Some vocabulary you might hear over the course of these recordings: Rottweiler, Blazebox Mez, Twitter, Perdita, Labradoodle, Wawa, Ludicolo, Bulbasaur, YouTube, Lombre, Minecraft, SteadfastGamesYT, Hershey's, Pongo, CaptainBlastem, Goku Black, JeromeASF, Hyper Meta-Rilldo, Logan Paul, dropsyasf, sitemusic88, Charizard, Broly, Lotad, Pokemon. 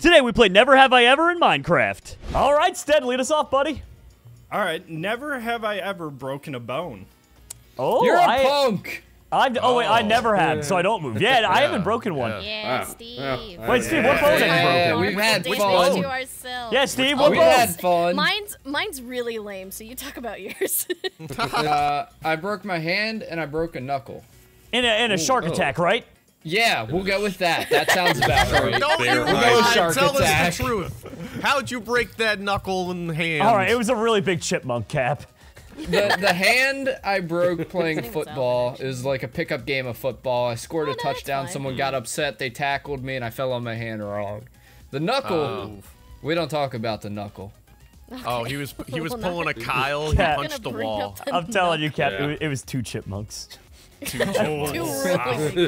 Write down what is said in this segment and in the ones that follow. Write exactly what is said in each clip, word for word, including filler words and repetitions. Today we play Never Have I Ever in Minecraft. All right, Stead, lead us off, buddy. All right, never have I ever broken a bone. Oh, you're a I, punk. I've, oh, oh, wait, I never have, so I don't move. Yeah, yeah. I haven't broken one. Yeah, Steve. Yeah. Wait, Steve, what bone have you broken? We've had fun. Yeah, Steve, what bone? We've had fun. Mine's, mine's really lame, so you talk about yours. uh, I broke my hand, and I broke a knuckle. In a, in a Ooh, shark oh. attack, right? Yeah, we'll go with that. That sounds about right. Don't you lie. Tell us the truth. How'd you break that knuckle and hand? All right, it was a really big chipmunk cap. The, the hand I broke playing football is like a pickup game of football. I scored oh, a touchdown. Someone got upset. They tackled me, and I fell on my hand wrong. The knuckle, oh. we don't talk about the knuckle. Okay. Oh, he was he was pulling a Kyle. He punched the wall. The I'm telling you, Cap, yeah. it, it was two chipmunks. Two chipmunks. Two really big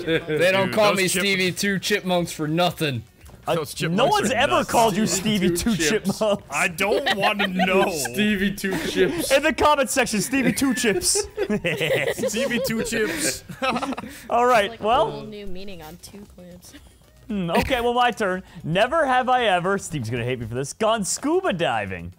chipmunks. They don't Dude, call me Stevie Two Chipmunks for nothing. Uh, no one's ever nuts. called you Stevie Two, two Chips. Chipmunks. I don't want to know. Stevie Two Chips. In the comment section, Stevie Two Chips. Stevie Two Chips. All right, like well. A whole new meaning on two clips. Mm, okay, well, my turn. Never have I ever, Steve's going to hate me for this, gone scuba diving.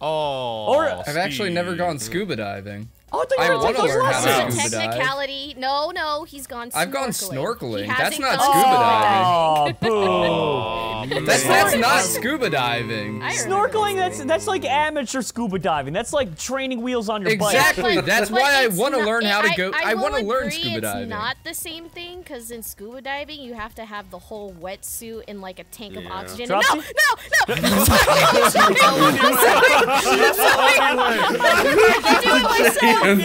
Oh. Or, I've Steve. actually never gone scuba diving. Oh, I, I want to learn how to scuba dive. No, no, he's gone snorkeling. I've gone snorkeling. That's not gone. scuba diving. Oh, boo. that's, that's not scuba diving. Snorkeling, that's that's like amateur scuba diving. That's like training wheels on your exactly. bike. Exactly. That's but why I want to learn how to go. I, I, I want to learn scuba diving. It's not the same thing, because in scuba diving, you have to have the whole wetsuit and like a tank yeah. of oxygen. Drop no, no, no. I'm sorry. I can do it myself. Wait, no,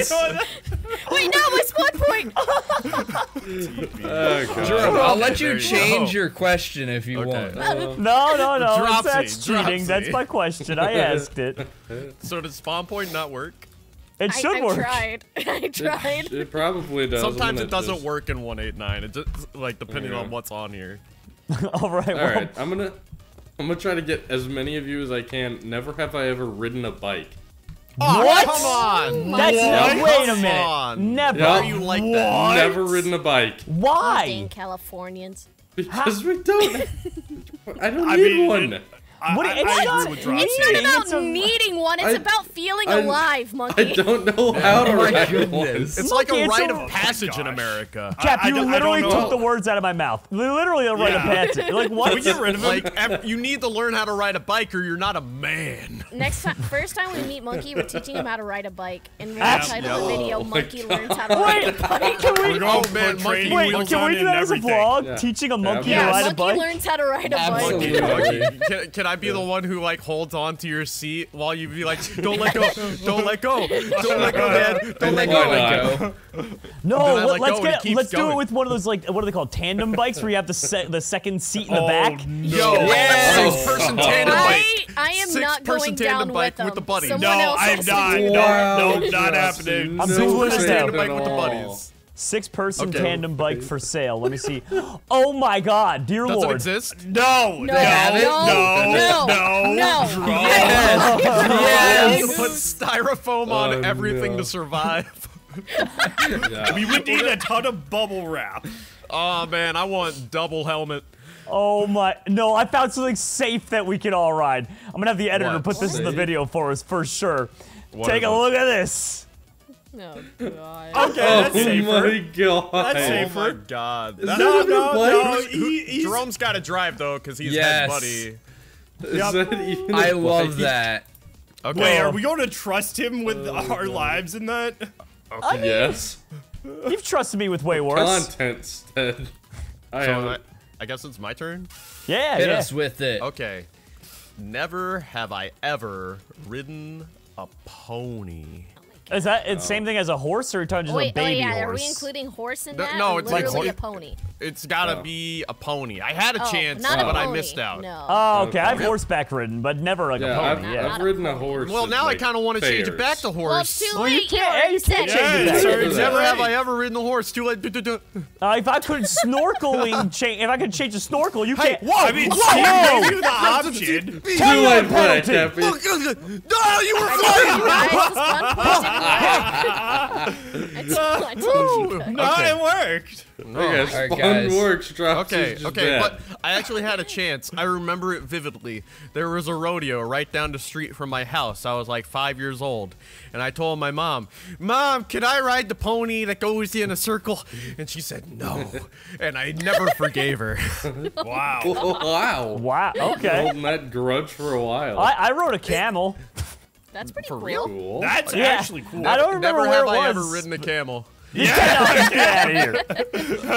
it's one point. oh, Jerome, I'll let you change you your question if you okay. want. Uh, no, no, no. Dropsy, that's cheating. Dropsy. That's my question. I asked it. So does spawn point not work? It I, should I've work. I tried. I tried. It, it probably does. Sometimes it doesn't just... work in one eight nine. It just like depending yeah. on what's on here. All right. All well, right. I'm gonna, I'm gonna try to get as many of you as I can. Never have I ever ridden a bike. Oh, what? Come on! That's no, wait a minute. On. Never. Yep. Are you like what? that? Never ridden a bike. Why? Dang Californians. Because How? we don't. I don't I need mean, one. It, I, what, I, it's I not, it's not about it's a, needing one. It's I, about feeling I, alive, monkey. I don't know how to ride oh one. It's monkey, like a rite of passage oh in America. Cap, I, I, you I, literally I took the words out of my mouth. Literally a rite yeah. of passage. Like what? Can we get rid of like, every, you need to learn how to ride a bike, or you're not a man. Next time, first time we meet Monkey, we're teaching him how to ride a bike, and we're gonna title the video oh "Monkey Learns How to Ride a Bike." Can we? Oh man, monkey, wait, can we do that as a vlog? Teaching a monkey to ride a bike. Monkey learns how to ride a bike. Can I be yeah. the one who like holds on to your seat while you be like, don't let go, don't let go, don't let go, Dad, don't let go. No, let, let let's go get, let's going. do it with one of those like, what are they called, tandem bikes, where you have the se the second seat in the oh, back. No. Yo, yes. six person tandem bike. I, I am six not going down bike with, with the buddy. Someone no, I'm not. No, no, not happening. I'm doing this tandem bike with the buddies. Six-person okay. tandem bike for sale. Let me see. Oh my God, dear Does Lord! Does it exist? No, no, no, no, no, no. no. no. Yes, yes. Put styrofoam on oh, everything no. to survive. yeah. We would need a ton of bubble wrap. Oh man, I want double helmet. Oh my! No, I found something safe that we can all ride. I'm gonna have the editor what? put this what? in the video for us for sure. What Take a look at this. Oh, God. Okay, oh, that's safer. Oh, my God. That's safer. Oh, my God. That, no, no, no. He, Jerome's got to drive, though, because he's yes. his buddy. Is yep. that even I love that. Okay. Wait, are we going to trust him with oh, our God. lives in that? Okay. I mean, yes. You've trusted me with way worse. Content Stead. I, so I, I guess it's my turn? Yeah, Hit yeah. us with it. Okay. Never have I ever ridden a pony. Is that the same thing as a horse, or are you talking just Wait, a baby oh yeah, horse? Are we including horse in that? No, no it's like a pony. It's gotta oh. be a pony. I had a oh, chance, but a I missed out. No. Oh, okay. I've horseback ridden, but never like yeah, a pony. I've, yeah. I've ridden a horse. Well, now like I kind of want to change it back to horse. Well, it's too late. Well, you can't, you can't yeah, change it back. Never have I ever ridden a horse. Too late. Uh, if I could snorkeling change, if I could change a snorkel, you hey, can't. Whoa! I mean, whoa! You the option. Too late. No, you were flying. I told you guys. No, okay. It worked. No. Yes, right, guys. Works, okay, okay, bad. But I actually had a chance. I remember it vividly. There was a rodeo right down the street from my house. I was like five years old, and I told my mom, "Mom, can I ride the pony that goes in a circle?" And she said no, and I never forgave her. Wow. Wow. Wow. Okay. Holding that grudge for a while. I, I rode a camel. That's pretty for cool. cool. That's yeah. actually cool. I don't remember never where have it I was. ever ridden a camel. Yeah, get out of here.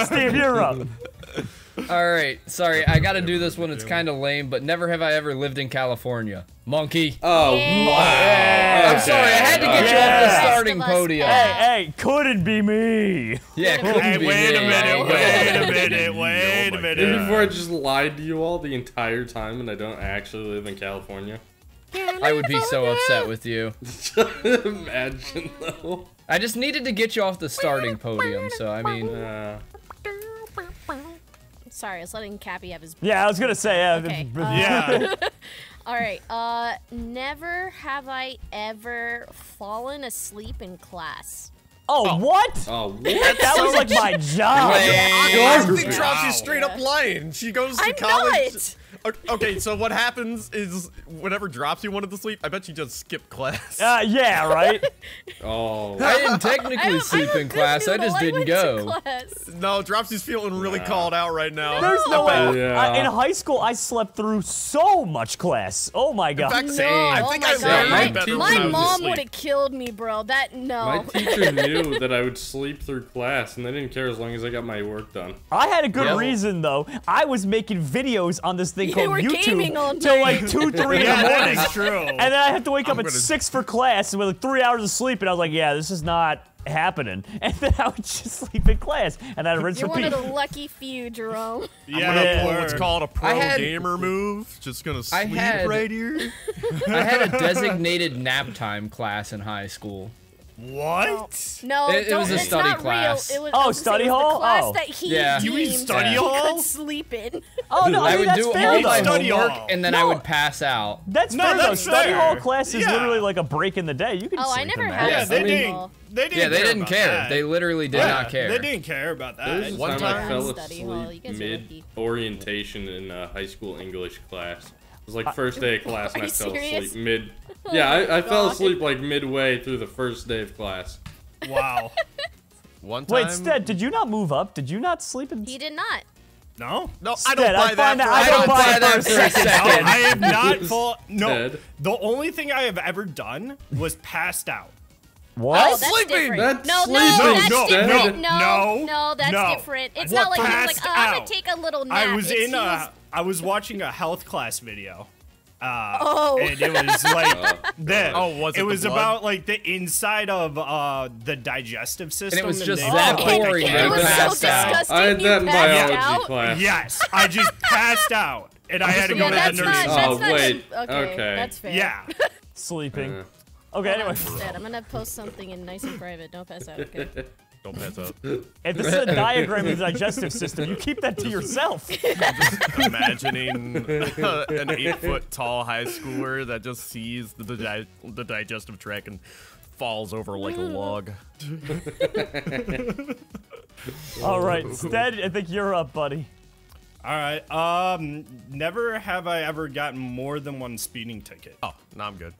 Steve, you're up. All right, sorry, I gotta do this one. It's kind of lame, but never have I ever lived in California. Monkey. Oh, yeah. Wow. Yeah. I'm sorry, I had to get yeah. you off the starting podium. Hey, hey, couldn't be me. Yeah, couldn't hey, be wait me. Wait a minute, wait a minute, wait oh a minute. Isn't before I just lied to you all the entire time and I don't actually live in California? I would be so upset with you. Imagine, though. I just needed to get you off the starting podium, so I mean... Uh... Sorry, I was letting Cappy have his... Yeah, I was gonna say, yeah. Okay. Uh, yeah. Alright, uh, never have I ever fallen asleep in class. Oh, oh. what? Oh, what? That was like my job. Honestly, Trout, she's straight up lying. She goes to I'm college... Not. Okay, so what happens is whenever Dropsy you wanted to sleep, I bet you just skip class. Uh, yeah, right? Oh. I didn't technically I'm, sleep I'm in class, noodle. I just didn't I go. No, Dropsy's feeling really yeah. called out right now. There's no way. Yeah. I, in high school, I slept through so much class. Oh my god. In fact, no. I think oh I my, my, my mom would have killed me, bro. That, no. My teacher knew that I would sleep through class, and they didn't care as long as I got my work done. I had a good yep. reason, though. I was making videos on this thing They called YouTube till like two, three yeah, in the morning. That's true. And then I have to wake I'm up at six for class with like three hours of sleep, and I was like, "Yeah, this is not happening." And then I would just sleep in class, and I rinse You're repeat. You're one of the lucky few, Jerome. Yeah, I'm gonna pull what's called a pro had, gamer move. Just gonna sleep I had, right here. I had a designated nap time class in high school. What? No, it, it was a study class. It was, oh, study hall? Class oh. that he yeah. You mean study yeah. hall? He could sleep in. Oh, no, I, mean, I would that's do fair, all my study homework, hall. and then no. I would pass out. That's no, fair, that's though. Study hall class is yeah. literally like a break in the day. You can oh, sleep I never in that. Yeah, they didn't, they didn't yeah, they didn't care. That. They literally did yeah, not care. They didn't care about that. There's one time I fell asleep mid-orientation in high school English class. It was like first day of class and I fell asleep mid. Yeah, I, I fell asleep like midway through the first day of class. Wow. One time. Wait, Stead, did you not move up? Did you not sleep in? He did not. No, no, Stead, I don't buy I that. that I don't buy, buy that for a second. No, I am not full. No, Stead. The only thing I have ever done was passed out. What? Oh, that's sleeping. That's no, sleeping. No, that's no, different. No, no, no, no, that's no. different. It's what not like I was like, oh, I'm gonna take a little nap. I was it's in a, I was watching a health class video. Uh, oh. And it was like oh, that. Oh, was it? It was blood? About like the inside of uh, the digestive system. And it was just and that boring. Like, it was so disgusting. I had that in biology class. Yes, I just passed out, and I had to go to the nurse. Oh wait, okay, that's fair. Yeah, sleeping. Okay, anyway. Instead, I'm gonna post something in nice and private. Don't pass out, okay? Don't pass out. If this is a diagram of the digestive system, you keep that to yourself. I'm just imagining uh, an eight-foot-tall high schooler that just sees the, di the digestive tract and falls over like a log. All right, Stead, I think you're up, buddy. All right, um, never have I ever gotten more than one speeding ticket. Oh, no, I'm good.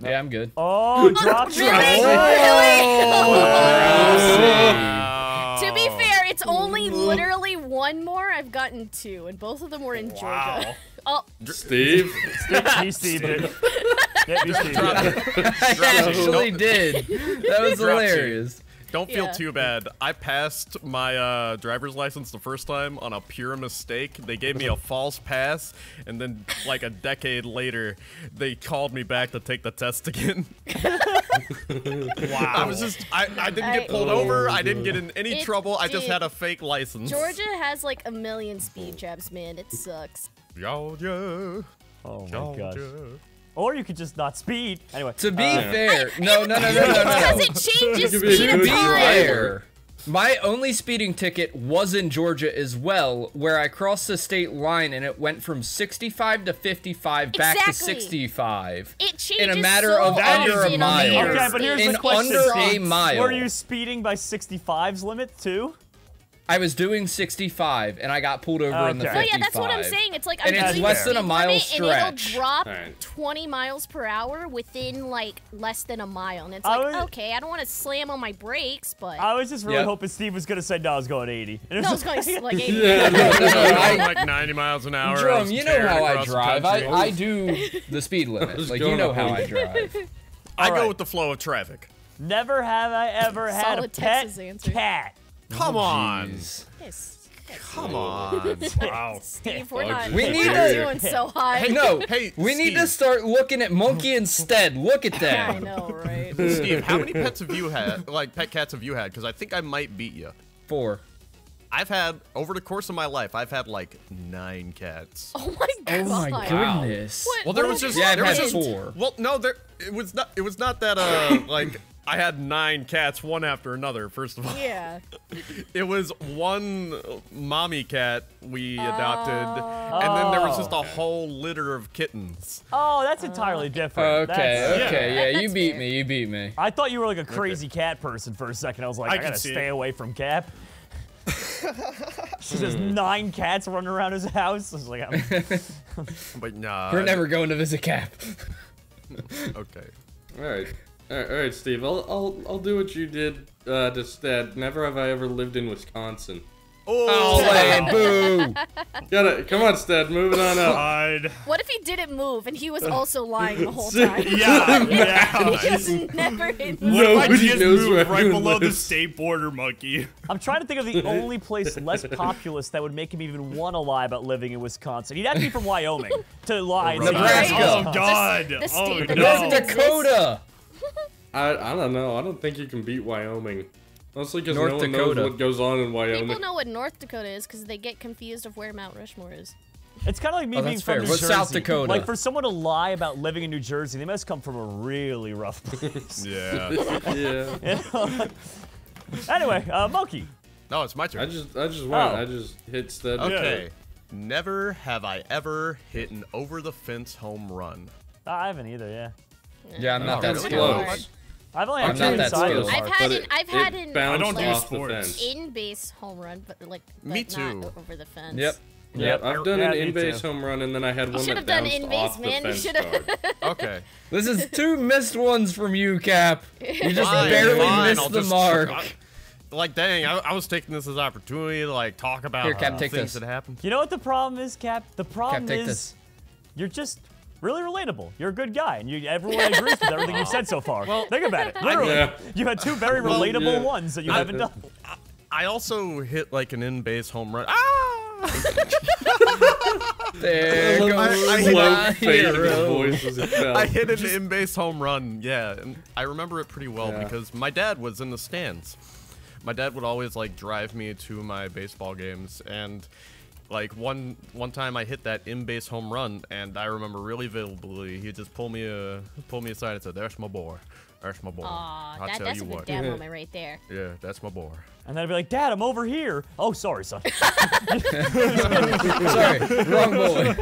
Yeah, hey, I'm good. Oh, drop you! Really? Wow. To be fair, it's only literally one more. I've gotten two, and both of them were in wow. Georgia. Oh, Steve. Steve, Steve. Yeah, you Steve. I actually did. That was hilarious. Don't feel yeah. too bad. I passed my uh, driver's license the first time on a pure mistake. They gave me a false pass, and then like a decade later, they called me back to take the test again. Wow. I was just, I, I didn't get pulled I, over. I didn't get in any it, trouble. I just dude, had a fake license. Georgia has like a million speed traps, man. It sucks. Georgia. Oh my Georgia. gosh. Or you could just not speed. Anyway. To be uh, fair. I, no, no, no, no, no, no. Because it changes speed of time. To be fair. My only speeding ticket was in Georgia as well, where I crossed the state line and it went from sixty-five to fifty-five back exactly. to sixty-five. It changes in a matter so of under a mile. Okay, but here's in the question. Under a mile. Were you speeding by sixty-five's limit too? I was doing sixty-five, and I got pulled over okay. in the fifty-five. Well, yeah, that's what I'm saying. It's like I'm and it's less than a mile stretch. And it'll drop right. twenty miles per hour within like less than a mile, and it's I like, was, okay, I don't want to slam on my brakes, but I was just really yep. hoping Steve was gonna say no, I was going eighty. And it no, was I was going like eighty. Yeah, no, no, no, I was like ninety miles an hour. Drum, you know how I drive. I, I do the speed limit. Like you know how I drive. I go with the flow of traffic. Never have I ever had a pet cat. Come oh, on. Yes. Yes. Come on. Wow. Steve, we're not we need to, doing so high. Hey, no. Hey, we Steve. Need to start looking at monkey instead. Look at that. I know, right? Steve, how many pets have you had, like pet cats have you had? Because I think I might beat you. Four. I've had, over the course of my life, I've had like nine cats. Oh my god. Oh my wow. goodness. What, well, there what was just, yeah, there was just four. Well, no, there, it was not, it was not that, uh, like, I had nine cats, one after another, first of all. Yeah. It was one mommy cat we adopted, oh. and then there was just a whole litter of kittens. Oh, that's entirely uh, different. Okay, that's, okay, yeah, yeah that, you beat fair. me, you beat me. I thought you were like a crazy okay. cat person for a second. I was like, I, I gotta stay it. away from Cap. She says nine cats running around his house. I was like, I'm... But nah. We're never going to visit Cap. Okay. All right. All right, all right, Steve. I'll I'll I'll do what you did. Uh, just that. Never have I ever lived in Wisconsin. Oh, man, boo! Got it. Come on, Stead. Moving on up. God. What if he didn't move and he was also lying the whole time? Yeah, yeah. He was never in. What if I just moved right below lives. the state border, monkey? I'm trying to think of the only place less populous that would make him even want to lie about living in Wisconsin. He'd have to be from Wyoming to lie. Right. Nebraska. Oh God. The, the oh no. North Dakota. I, I don't know. I don't think you can beat Wyoming. Mostly because no one knows what goes on in Wyoming. People know what North Dakota is because they get confused of where Mount Rushmore is. It's kind of like me oh, being from fair. New What's Jersey. South Dakota? Like for someone to lie about living in New Jersey, they must come from a really rough place. Yeah. Yeah. Anyway, uh, Monkey. No, it's my turn. I just, I just won. Oh. I just hit the. Okay. Yeah. Never have I ever hit an over-the-fence home run. Oh, I haven't either. Yeah. Yeah, I'm not, not that really close. close. I've only had two inside of I've had an, I've had an I don't do sports. in-base home run, but like but me too. Not over the fence. Yep. Yep. I've done yeah, an in-base home run, and then I had you one that bounced in base, off man. the fence. You should have done in-base, man. Okay. This is two missed ones from you, Cap. You just fine, barely fine. missed I'll the just, mark. I, like, dang, I, I was taking this as an opportunity to like talk about Here, Cap, uh, take things this. that happened. You know what the problem is, Cap? The problem Cap, take is this. you're just. really relatable. You're a good guy, and you, everyone agrees with everything you've said so far. Well, think about it. Literally, yeah. you had two very relatable well, yeah. ones that you I, haven't done. I also hit like an in-base home run. Ah! There goes my hero. I hit an in-base home run. Yeah, and I remember it pretty well yeah. because my dad was in the stands. My dad would always like drive me to my baseball games and. Like, one one time I hit that in-base home run, and I remember really vividly, he just pulled me, uh, pulled me aside and said, "There's my boy. There's my boy. Aw, I'll that, tell that's you a what. good dad moment right there. Yeah, that's my boy." And then I'd be like, "Dad, I'm over here." "Oh, sorry, son." Sorry, wrong boy.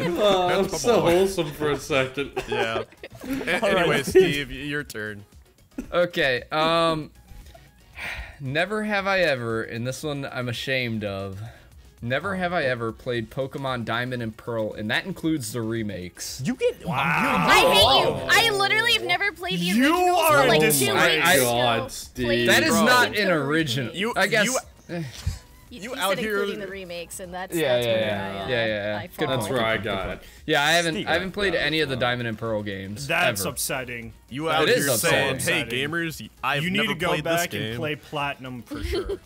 Oh, that's so boy. wholesome for a second. Yeah. A All anyway, right. Steve, your turn. Okay, um, never have I ever, and this one I'm ashamed of, never have I ever played Pokemon Diamond and Pearl, and that includes the remakes. You get wow. I hate you. I literally have never played the original. You are like a two I, I, God, Steve. That is Bro. not an original. You, I guess. You, you, you out here including the remakes, and that's yeah, that's yeah, yeah, I, uh, yeah, yeah. I that's where I got it. Yeah, I haven't, Steve, I haven't played no, any no. of the Diamond and Pearl games. That's ever. upsetting. You out here saying, "Hey gamers, I've you need never to go back and play Platinum for sure."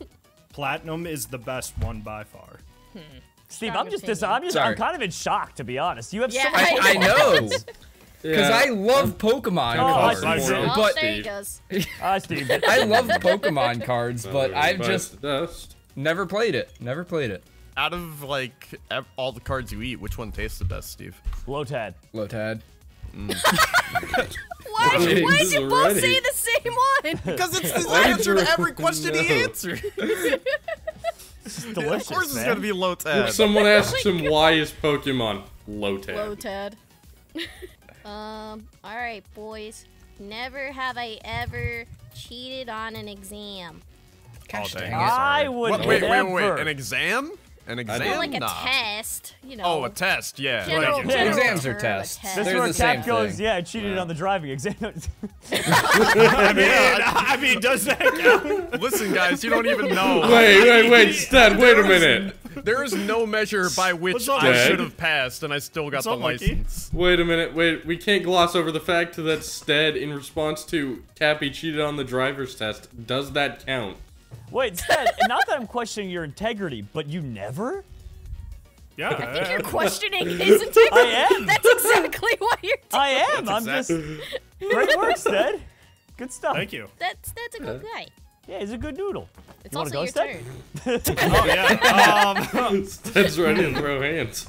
Platinum is the best one by far. Hmm. Steve, Strong I'm just, this, I'm just, Sorry. I'm kind of in shock to be honest. You have yeah, so much I, I know, because yeah. I love Pokemon oh, cards. I see. But oh, there he goes. uh, Steve. I love Pokemon cards, but I've just never played it. Never played it. Out of like all the cards you eat, which one tastes the best, Steve? Lotad. Lotad. Mm. Why? Why did you both say the same? same one. Because it's his answer to every question no. he answered. It's delicious, yeah, of course man. It's going to be low Tad. If someone asks him, why is Pokemon low Tad? Low Tad. um, alright, boys. Never have I ever cheated on an exam. Gosh, oh, dang. I would what, wait, wait, wait, wait. An exam? An exam? Well, like a nah. test, you know. Oh, a test, yeah. General, yeah. General exams are tests. Test. This is where Cap goes, thing. yeah, I cheated yeah. on the driving exam. I, mean, I mean, does that count? Listen, guys, you don't even know. Wait, wait, wait, Stan, wait a minute. There is no measure by which I should have passed, and I still got What's the license. Monkey? Wait a minute, wait, we can't gloss over the fact that Stead, in response to Cappy cheated on the driver's test, does that count? Wait, Stan, not that I'm questioning your integrity, but you never? Yeah. I think you're questioning his integrity. I am. That's exactly what you're doing. I am. That's I'm exactly. just. Great work, Stan. Good stuff. Thank you. That's that's a good guy. Yeah, he's a good noodle. It's you also go, your Stan? turn. Oh, yeah. Um, Stan's ready to throw hands.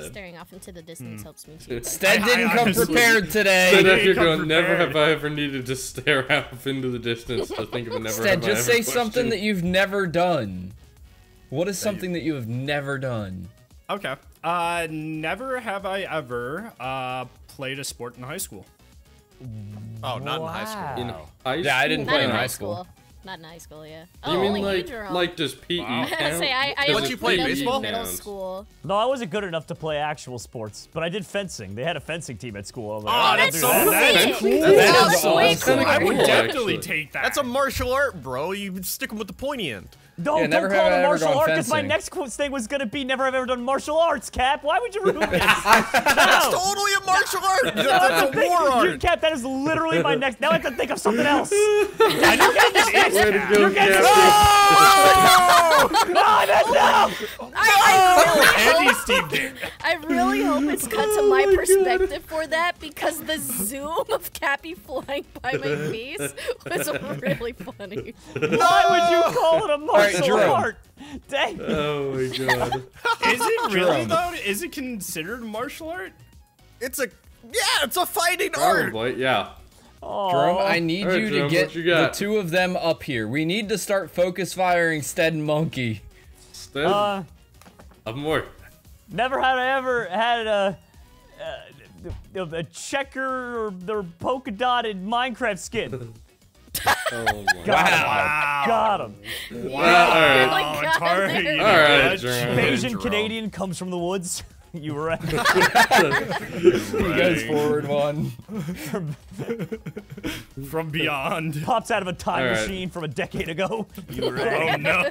Staring off into the distance mm. helps me too. Stan didn't I, I, come honestly, prepared today. Stan, if you're going, prepared. never have I ever needed to stare off into the distance to think of a never. Stan, have just I ever say question. something that you've never done. What is something that you have never done? Okay. Uh, never have I ever uh played a sport in high school. Oh, not wow. in high school. In high school? Yeah, I didn't not play in high school. school. Not in high school, yeah. Oh, you mean like, like just P E? Wow. Say, I, I Once you played baseball? Middle school. No, I wasn't good enough to play actual sports, but I did fencing. They had a fencing team at school. Like, oh, that's so that. cool. That, that is so cool. cool. I would definitely take that. That's a martial art, bro. You stick them with the pointy end. No, yeah, don't call it martial art, because my next quote thing was going to be, never have ever done martial arts, Cap. Why would you ruin this? That's totally a martial art. That's a war art. Cap, that is literally my next. Now I have to think of something else. I don't get this. You're getting this. No! No, that's no! I really hope it's cut to my perspective for that, because the zoom of Cappy flying by my face was really funny. Why would you call it a martial art? Right, Dang. Oh my god. Is it really though? Is it considered martial art? It's a yeah, it's a fighting Probably, art. Yeah. Aww. Jerome, I need right, you Jerome, to get you the two of them up here. We need to start focus firing Stead and Monkey. Stead. Uh, up more. Never had I ever had a, a, a checker or the polka dotted Minecraft skin. Oh my wow. Got him. Wow. wow. Oh, all right. All right. Asian Canadian comes from the woods. You were right. He goes forward one. From, from beyond. Pops out of a time right. machine from a decade ago. You were right. Oh no.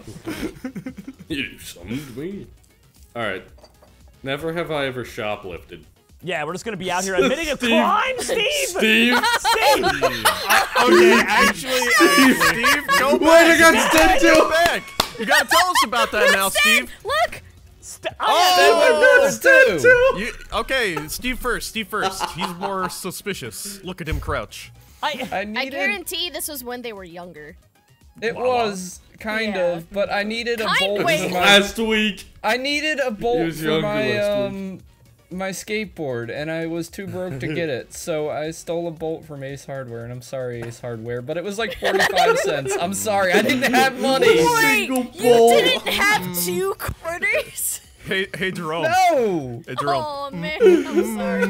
You summoned me. All right. Never have I ever shoplifted. Yeah, we're just gonna be out here admitting a crime, Steve! Steve! Steve! uh, okay, actually, Steve, Steve go back! Wait, I got Stead too! Back. You gotta tell us about that look, now, Steve! Look! St oh, Stead too! You, okay, Steve first, Steve first. He's more suspicious. Look at him crouch. I, I, needed... I guarantee this was when they were younger. It wow. was, kind yeah. of, but I needed kind a bolt for my- Last week! I needed a bolt for my, um... my skateboard, and I was too broke to get it, so I stole a bolt from Ace Hardware, and I'm sorry, Ace Hardware, but it was like forty-five cents. I'm sorry, I didn't have money. Wait, you didn't have two quarters? Hey, hey, Jerome. No! Hey, Jerome. Oh, man, I'm sorry.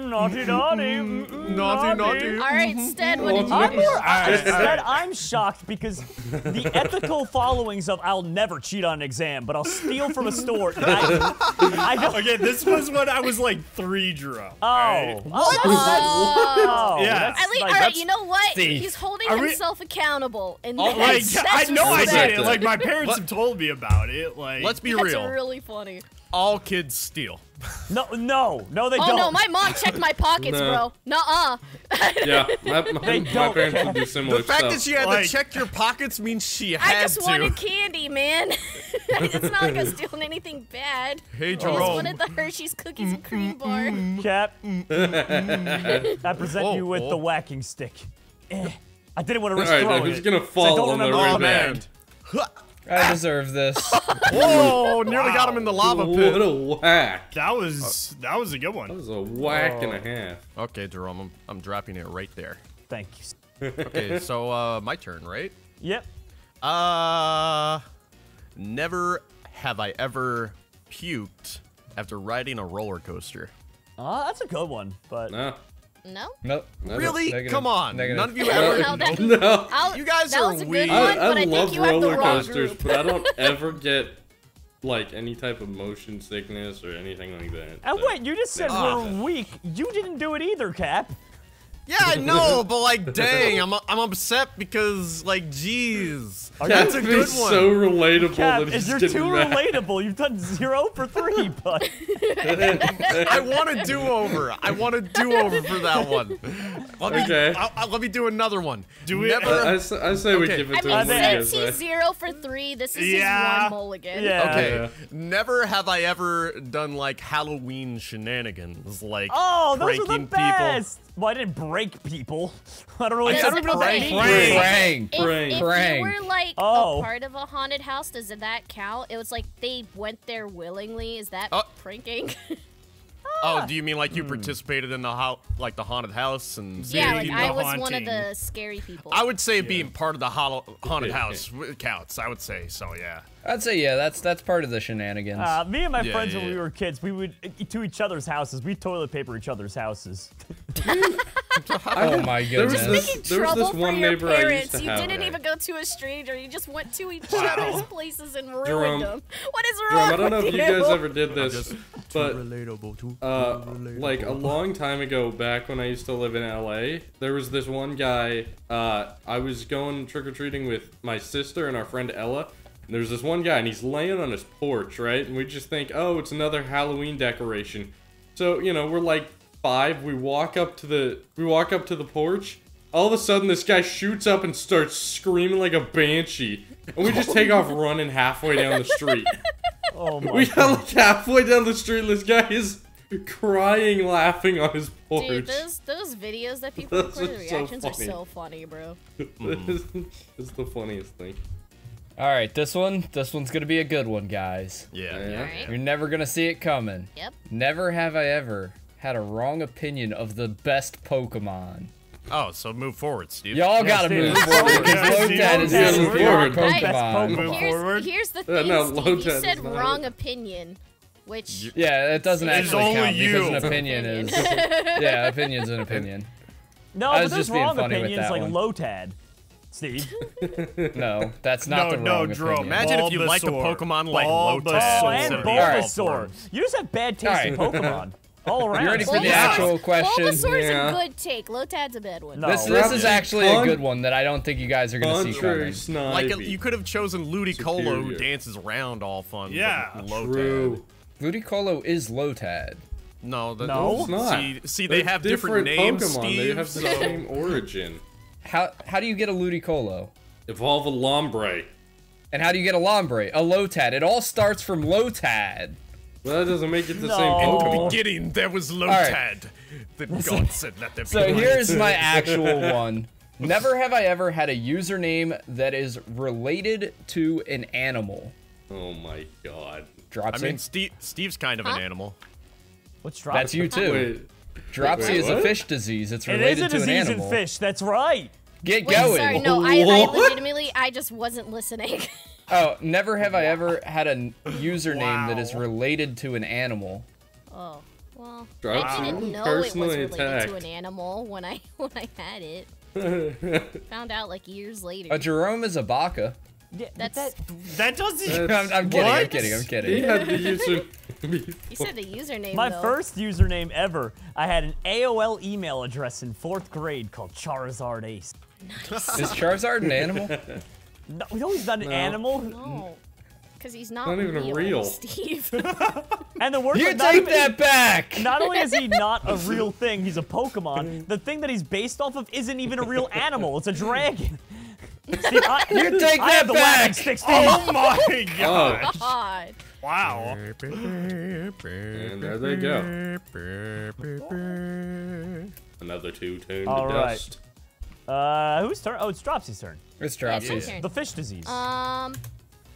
Naughty, naughty. Naughty, naughty. All right, Stead, what did you I'm do? More, I, Stead, I'm shocked because the ethical followings of I'll never cheat on an exam, but I'll steal from a store. I, I okay, this was when I was like three, Jerome. Oh. Right? What? What? Oh. What? Yeah. At least, like, all right, you know what? Steve. He's holding Are himself we... accountable. And oh, like, I know I did it. Like, my parents have told me about it. Like, Let's be that's real. That's really funny. All kids steal. No, no, no, they oh, don't. Oh no, my mom checked my pockets, no. bro. Nuh-uh. Yeah, my, my, my parents care. would do similar stuff. The fact stuff. that she had like, to check your pockets means she had to. I just to. wanted candy, man. It's not like I was stealing anything bad. Hey, Jerome. I just wanted the Hershey's Cookies and Cream Bar. Cap, I present oh, you with oh. the whacking stick. Eh, I didn't want to risk All right, throwing now, he's it. He's gonna fall on the rebound. I deserve this. Whoa! Nearly wow. got him in the lava pit. What a whack! That was that was a good one. That was a whack oh. and a half. Okay, Jerome, I'm, I'm dropping it right there. Thank you. Okay, so uh, my turn, right? Yep. Uh, never have I ever puked after riding a roller coaster. Ah, uh, that's a good one, but no. No? Nope. Really? Negative. Come on. Negative. None of you ever. No, that, no. I'll, you guys that are was a weird. Good one, I, I, but I love think you roller coasters, but I don't ever get like any type of motion sickness or anything like that. Oh so. Wait, you just said uh, we're weak. You didn't do it either, Cap. Yeah, I know, but like, dang, I'm I'm upset because like, jeez, that's a good one. So relatable. Cap, that you're too relatable. You've done zero for three, bud. I want a do-over. I want a do-over for that one. Let me, okay. I'll, I'll, let me do another one. Do we? Never, uh, I, I say okay. we give it to I mean, him. Since he's zero for three, this is yeah. his one mulligan. Yeah. Okay. Yeah. Never have I ever done like Halloween shenanigans, like oh, those are the best. People. Well, I didn't break. People, I don't really. I don't know what that means. Prank, prank, if, if you were like oh. a part of a haunted house, does that count? It was like they went there willingly. Is that oh. pranking? Oh, do you mean like you mm. participated in the ho like the haunted house and? Yeah, like I was haunting. One of the scary people. I would say yeah. being part of the haunted house counts. I would say so. Yeah. I'd say yeah. That's that's part of the shenanigans. Uh, me and my yeah, friends yeah, when yeah. we were kids, we would to each other's houses. We toilet paper each other's houses. Oh my goodness! There was this, there was this one neighbor parents. I used to you have. You didn't even go to a stranger. You just went to each other's places and ruined Jerome, them. What is wrong? Jerome, I don't know if you guys ever did this, but uh, like a long time ago, back when I used to live in L A, there was this one guy. Uh, I was going trick or treating with my sister and our friend Ella. And there's this one guy, and he's laying on his porch, right? And we just think, oh, it's another Halloween decoration. So you know, we're like. Five, we walk up to the we walk up to the porch. All of a sudden, this guy shoots up and starts screaming like a banshee, and we just take off running halfway down the street. Oh my! We got like halfway down the street, this guy is crying, laughing on his porch. Dude, those those videos that people record, the reactions are so funny, bro. It's the funniest thing. All right, this one, this one's gonna be a good one, guys. Yeah, yeah. Right. You're never gonna see it coming. Yep. Never have I ever. Had a wrong opinion of the best Pokemon. Oh, so move forward, Steve. Y'all gotta Steve. move forward. Lotad is the move forward Pokemon. Here's, here's the thing, uh, no, Steve, you said wrong it. opinion, which... Yeah, it doesn't it's actually count you. because an opinion is... Yeah, opinion's an opinion. No, I was but there's just wrong being funny opinions with that like Lotad. Steve. No, that's not no, the wrong No, Drew. Opinion. Imagine Bulbasaur. if you liked a Pokemon like Lotad. Oh, and Bulbasaur. You just have bad taste in Pokemon. All right. You ready for Bulbasaur's, the actual question? Bulbasaur's yeah. a good take. Lotad's a bad one. No. This, this is actually a good one that I don't think you guys are going to see coming. Like a, you could have chosen Ludicolo, who dances around all fun. Yeah, Lotad. True. Ludicolo is Lotad. No, that, no, it's not. See, see they have different, different names. Pokemon. They have the same origin. How how do you get a Ludicolo? Evolve a Lombre. And how do you get a Lombre? A Lotad. It all starts from Lotad. Well, that doesn't make it the no. same Pokemon. In the beginning, there was Lotad. Right. Then God said, let there be So light. Here's my actual one. Never have I ever had a username that is related to an animal. Oh my God. Dropsy? I mean, Steve, Steve's kind of huh? an animal. What's Dropsy? That's you too. Wait. Dropsy Wait, is a fish disease. It's related it is a to disease an animal. In fish. That's right. Get Wait, going. Sorry, no, I, I legitimately, I just wasn't listening. Oh, never have I ever had a username wow. that is related to an animal. Oh, well, Dropsy. I didn't know Personally it was related attacked. to an animal when I when I had it. Found out like years later. A Jerome is a baka. Yeah, that's that, that doesn't. I'm, I'm kidding. I'm kidding. I'm kidding. He had the user. You said the username. My though. first username ever. I had an A O L email address in fourth grade called Charizard Ace. Nice. Is Charizard an animal? No, no, he's not an no. animal. No, because he's not, not real, even real, Steve. And the worst you take even, that back. Not only is he not a real thing, he's a Pokemon. The thing that he's based off of isn't even a real animal. It's a dragon. Steve, I, you take I that the back. Stick, Steve. Oh my gosh. God. Wow. And there they go. Another two turned All to right. dust. Uh, whose turn? Oh, it's Dropsy's turn. It's Dropsy's. Yeah. The fish disease. Um,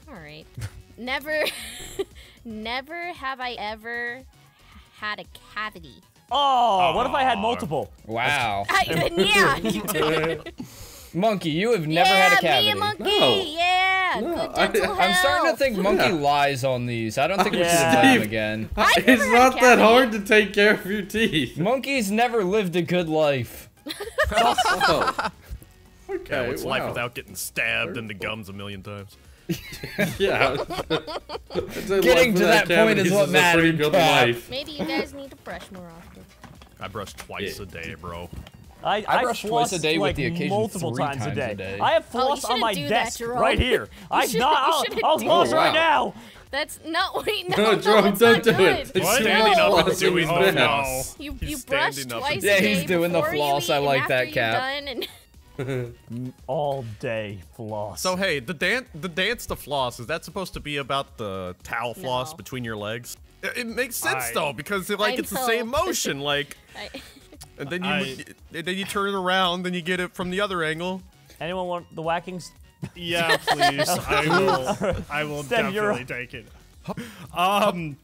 all right. Never, never have I ever had a cavity. Oh, oh. What if I had multiple? Wow. I, yeah, you did. Monkey, you have never yeah, had a cavity. Me and Monkey. No. Yeah, no. Good dental I, I'm starting to think Monkey yeah. lies on these. I don't think we should have him again. It's not that hard to take care of your teeth. Monkey's never lived a good life. oh. Okay, yeah, what's wow. life without getting stabbed Hurtful. in the gums a million times? yeah. Getting to that, that point is what matters. Maybe you guys need to brush more often. I brush twice yeah. a day, bro. I, I, I brush twice a day like with the occasion multiple three times, times a, day. a day. I have floss oh, on my desk that, right here. I not. I'll floss oh, wow. right now. That's not wait no. No, Jerome, no, don't do good. it. It's standing no. up and doing oh, no. You you brush twice a day. Yeah, he's doing the floss. I like that cap. All day floss. So hey, the dance, the dance to floss, is that supposed to be about the towel floss no. between your legs? It, it makes sense I, though, because it, like I it's know. the same motion, like, I, and then you I, then you turn it around, then you get it from the other angle. Anyone want the whackings? Yeah, please. I will. I will Send definitely your... take it. Um,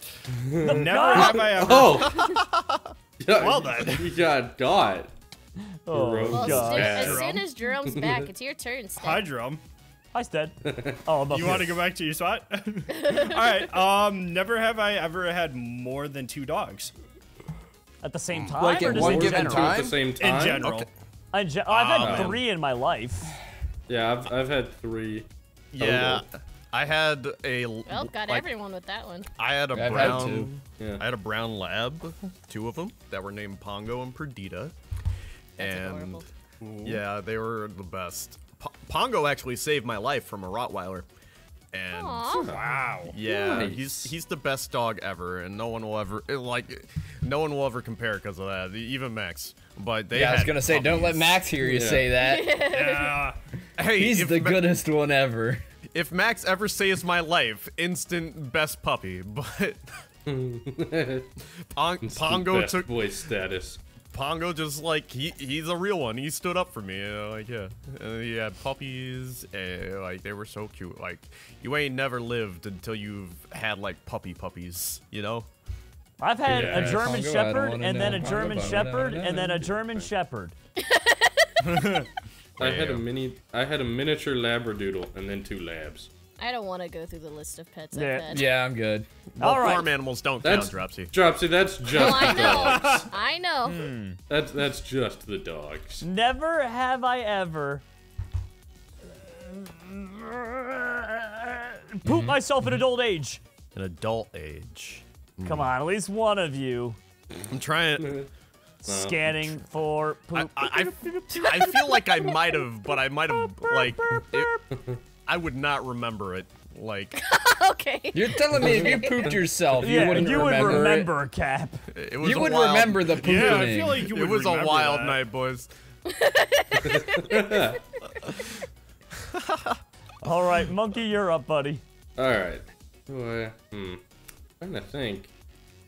never have I ever. Oh. Well then, we got got. Oh, well, God. As, as soon as Jerome's back, it's your turn, Sted. Hi, Jerome. Hi, Sted. Oh, I'm up you want to go back to your spot? All right. Um, never have I ever had more than two dogs. At the same time? Like at one given time? At the same time? In general. Okay. In ge oh, I've had um, three in my life. Yeah, I've, I've had three. Yeah. Total. I had a... Well, got like, everyone with that one. I had a I've brown... Had yeah. I had a brown lab, two of them, that were named Pongo and Perdita. And yeah, they were the best. P Pongo actually saved my life from a Rottweiler. And Aww. wow, yeah, nice. he's he's the best dog ever, and no one will ever like, no one will ever compare because of that. Even Max. But they. Yeah, I was gonna say, puppies. Don't let Max hear you yeah. say that. Yeah. Hey, he's the Ma goodest one ever. If Max ever saves my life, instant best puppy. But Pong Pongo took boy status. Pongo just like he he's a real one. He stood up for me. You know, like yeah, and he had puppies. And, like they were so cute. Like you ain't never lived until you've had like puppy puppies. You know. I've had yeah, a German Pongo, Shepherd and know. then a Pongo, German Pongo, Shepherd and then a German Shepherd. I had a mini. I had a miniature Labradoodle and then two Labs. I don't want to go through the list of pets yeah. I've had. Yeah, I'm good. Well, All right. farm animals don't that's, count, Dropsy. Dropsy, that's just well, I the know. dogs. I know. Hmm. That's, that's just the dogs. Never have I ever... Mm-hmm. pooped myself in adult age. An adult age. Mm. Come on, at least one of you. I'm trying... Scanning uh, for poop. I, I, I feel like I might have, but I might have, like... It, I would not remember it, like... okay. You're telling me if you pooped yourself, you yeah, wouldn't you remember would remember, it. Cap. It was you would wild... remember the pooping. Yeah, I feel like you would remember It was remember a wild that. night, boys. All right, Monkey, you're up, buddy. All right. Well, hmm. I'm gonna think.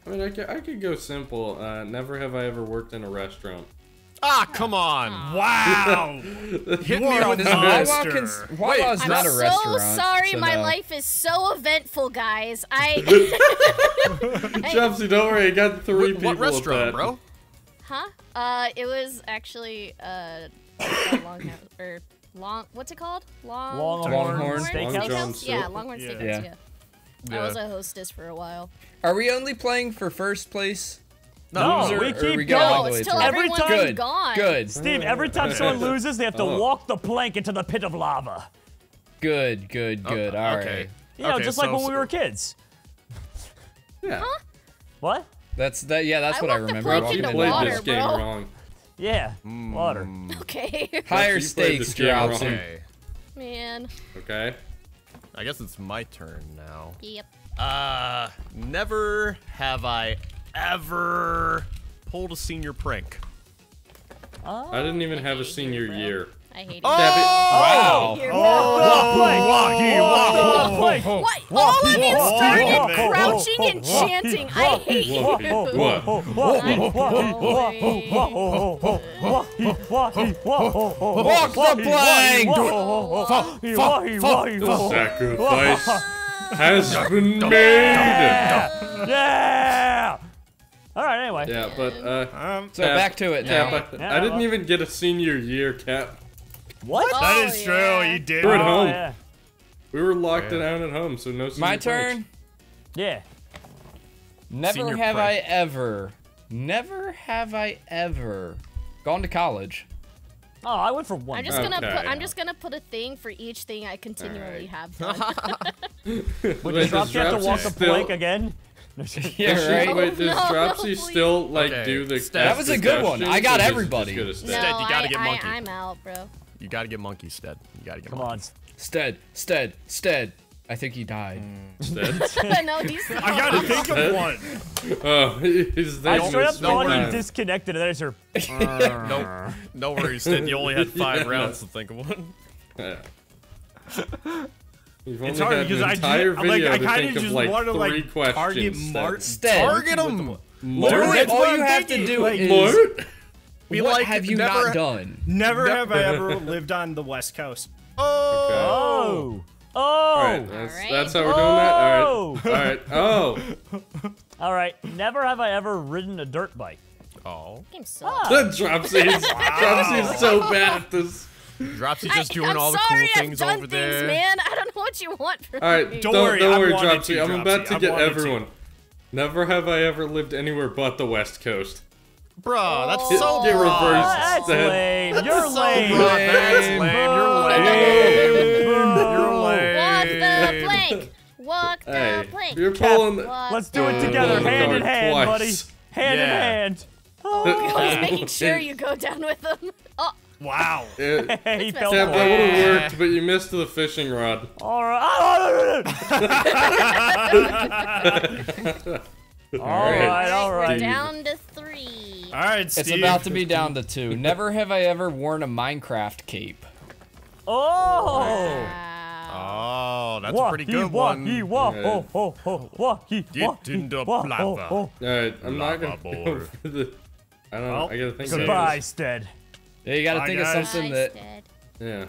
I mean, I could, I could go simple. Uh, never have I ever worked in a restaurant. Ah, come on! Wow! Hit me with this monster. Wawa's Wait, not I'm a so restaurant. I'm so sorry. My no. life is so eventful, guys. I. Chopsy, don't worry. I got three what, people. What restaurant, at that. bro? Huh? Uh, it was actually uh, long or long. What's it called? Long. Longhorn, Longhorn Steakhouse. Long Steakhouse? Yeah, Longhorn yeah. Steakhouse. Yeah. Yeah. yeah. I was a hostess for a while. Are we only playing for first place? No, no, we keep we going. No, it's till every time good, gone. Good. Steve, every time someone loses, they have to oh. walk the plank into the pit of lava. Good, good, good. Oh, All okay. right. You know, okay, just so, like when we were kids. Yeah. Huh? What? That's that. Yeah, that's I what I remember. I played this game bro. wrong. Yeah, mm. water. Okay. Higher stakes, Dropsy. Okay. Man. Okay. I guess it's my turn now. Yep. Uh, never have I. ever pulled a senior prank. Oh, I didn't even I have a senior you, year. I hate it. Oh! Wow! Oh! Oh! What? All of you started crouching and chanting. I hate you. Walk the plank! Sacrifice has been made! Yeah! All right. Anyway. Yeah, but uh, um, so back to it now. Yeah, but yeah, I didn't even get a senior year cap. What? Oh, that is true. Yeah. You did. We were at home. Oh, yeah. We were locked yeah. down at home, so no. My turn. Pranks. Yeah. Never senior have prank. I ever. Never have I ever gone to college. Oh, I went for one. I'm just gonna okay. put. I'm just gonna put a thing for each thing I continually right. have. Would you drop you have to walk the plank again? Yeah, right. No, Wait, does no, Dropsy no, still like okay. do the? That was a good one. I got everybody. No, Stead, you gotta I, get monkey. I, I'm out, bro. You gotta get monkey, Stead. You gotta get. Come monkey. on, Stead, Stead, Stead. I think he died. Mm. Stead. no, he's I gotta think of one. Oh, is that? I straight up thought he disconnected, and there's her. No, no worries, Stead. You only had five yeah, rounds no. to think of one. Yeah. You've it's hard because I do, I'm like, I kind of just like want to like target Mart. Target him. Mart, all you have to do is Mart? Be what like, have you never, not done? Never have I ever lived on the West Coast. Oh, okay. oh, oh! All right, that's, all right. that's how we're oh. doing that. All right, all right, oh. All right, never have I ever ridden a dirt bike. Oh, that Dropsy is Dropsy is so bad at this. Dropsy just I, doing I'm all the sorry, cool things I've done over things, there. Man, I don't know what you want from me. All right, me. don't, don't worry, don't worry Dropsy. I'm about to I'm get everyone. To. Never have I ever lived anywhere but the West Coast. Bro, that's oh, so get reversed. That's lame. That's You're so lame. lame. That's lame. You're lame. You're lame. Walk the plank. Walk the hey, plank. You're pulling. Cap, let's do it together, hand in hand, twice. buddy. Hand yeah. in hand. Oh, I was making sure you go down with them. Oh. Wow. It, he fell yeah, that would have worked, but you missed the fishing rod. All right. all right, all right. We're down to three. All right, Steve. It's about to be down to two. Never have I ever worn a Minecraft cape. Oh. Wow. Oh, that's a pretty good one. All right, I'm not going to go for the... I don't know. I got to think about it. Goodbye, Stead. Yeah, you gotta I think of something nice, that. Dad. Yeah.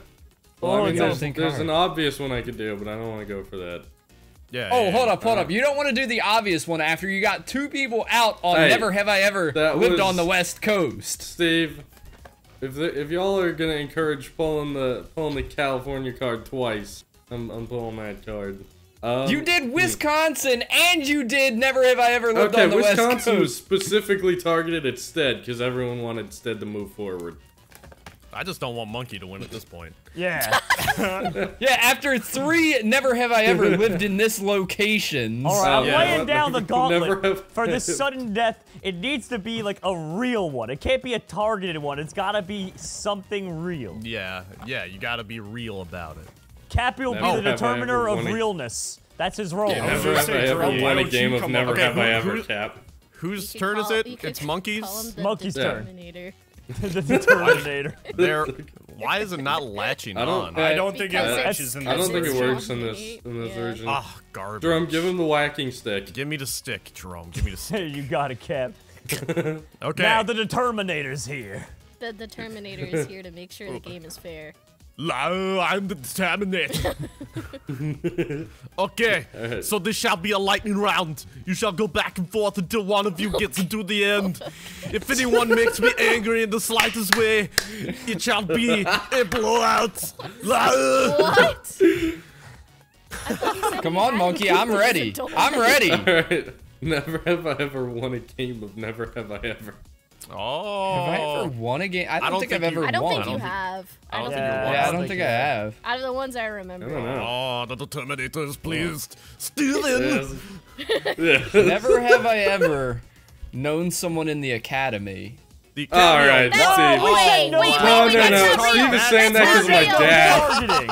Well, oh, I mean, there's, there's an obvious one I could do, but I don't want to go for that. Yeah. Oh, yeah, hold yeah. up, hold uh, up. You don't want to do the obvious one after you got two people out on hey, Never Have I Ever Lived was, on the West Coast. Steve, if the, if y'all are gonna encourage pulling the pulling the California card twice, I'm I'm pulling that card. Um, you did Wisconsin, and you did Never Have I Ever Lived okay, on the Wisconsin West Coast. Wisconsin was specifically targeted at Stead because everyone wanted Stead to move forward. I just don't want Monkey to win at this point. Yeah. yeah, after three never have I ever lived in this location. All right, I'm yeah. laying down the gauntlet for this sudden death. It needs to be like a real one. It can't be a targeted one. It's gotta be something real. Yeah, yeah, you gotta be real about it. Cappy will never be the determiner of realness. That's his role. Yeah, never have I ever won a game of Never Have I Ever, Cap. Whose turn is it? It's Monkey's? Monkey's turn. The Terminator. There. Why is it not latching I don't, on? I, I don't think it latches in this. I don't think it works in this in this yeah. version. Ah, oh, garbage. Jerome, give him the whacking stick. Give me the stick, Jerome. Give me the stick. You got it, Cap. Okay. Now the Terminator's here. The, the Terminator is here to make sure the game is fair. No, I'm the Terminator. Okay, right. So this shall be a lightning round. You shall go back and forth until one of you gets to the end. If anyone makes me angry in the slightest way, it shall be a blowout. What? Come on, Monkey, I'm ready. I'm ready. All right. Never have I ever won a game of Never Have I Ever. Oh. Have I ever won a game? I don't, I don't think, think I've you, ever I don't won. Think you I don't have. Think, I don't yeah, think you won. Yeah, I don't think I have. Out of the ones I remember. I don't know. Oh, the Terminator is pleased. Stealing. Never have I ever known someone in the academy. The academy. All right, that's Steve. Oh, wait, no, wait, wait, oh, wait, no, wait, no, no. Steve is saying that's that because my dad.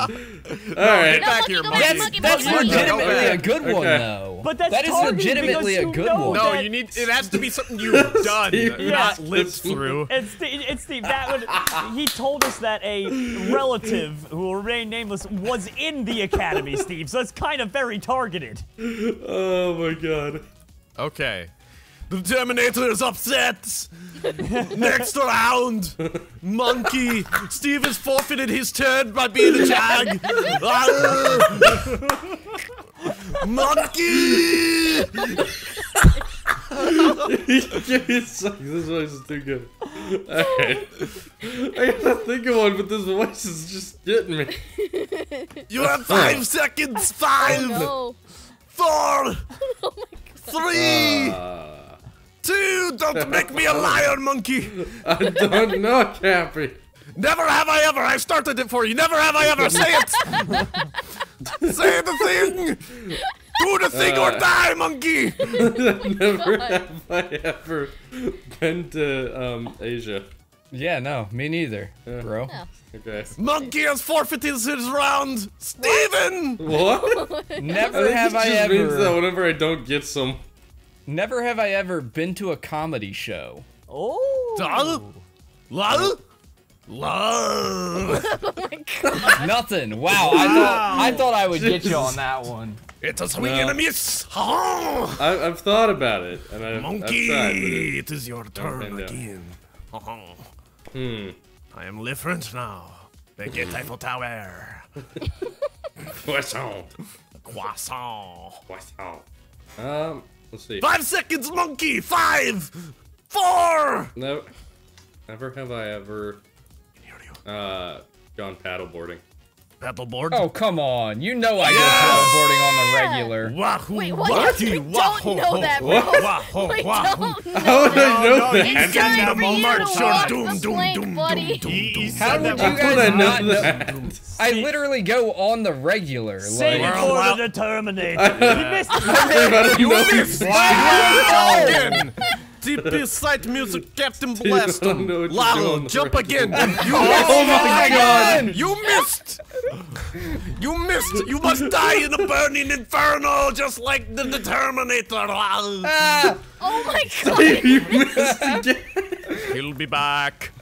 All right. No, back here, monkey. That's, that's monkey. legitimately okay. a good one, okay. though. But that's that is legitimately a good one. No, you need. It has to be something you've done, yeah. not lived through. It's the, it's the that would. He told us that a relative who will remain nameless was in the academy, Steve. So that's kind of very targeted. Oh my god. Okay. The Terminator is upset. Next round, Monkey. Steve has forfeited his turn by being a jag. Monkey! This is too good. Alright. I gotta think of one, but this voice is just getting me. You have five seconds! Five! Oh, no. Four! Oh my God. Three! Uh, two! Don't make me a liar, monkey! I don't know, Cappy. Never have I ever! I started it for you! Never have I ever! Say it! Say the thing! Do the thing uh, or die, monkey! Oh Never God. have I ever been to um, Asia. Yeah, no, me neither, yeah. bro. No. Okay. Monkey has forfeited his round! Steven! What? Never I have I just ever. Means that whenever I don't get some. Never have I ever been to a comedy show. Oh! Lol? Lol? Lol! Oh my God. Nothing. Wow, I thought I thought I would Jesus. get you on that one. It's a swing no. and a miss! Oh. I, I've thought about it, and I've, Monkey, I've tried, it, it is your turn again. Oh. Hmm. I am different now. Baguette Eiffel Tower. Croissant. Croissant. Croissant. Um, let's see. Five seconds, monkey! Five! Four! No. Never have I ever, uh, gone paddleboarding. Paddleboard? Oh, come on. You know I yeah. go paddleboarding on the regular. Wahoo! Wait, what? What? You don't know that, bro. Wahoo! Wahoo! How would I know that? It's time for you to walk the plank, buddy. How would you guys not know that? I literally go on the regular. Say it for the Terminator. You missed it. You missed it. T P site music, Captain Blasto. Lalo, jump again. You oh my God! You missed. You missed. You must die in a burning inferno, just like the, the Terminator. Ah. Oh my God! You missed again. He'll be back.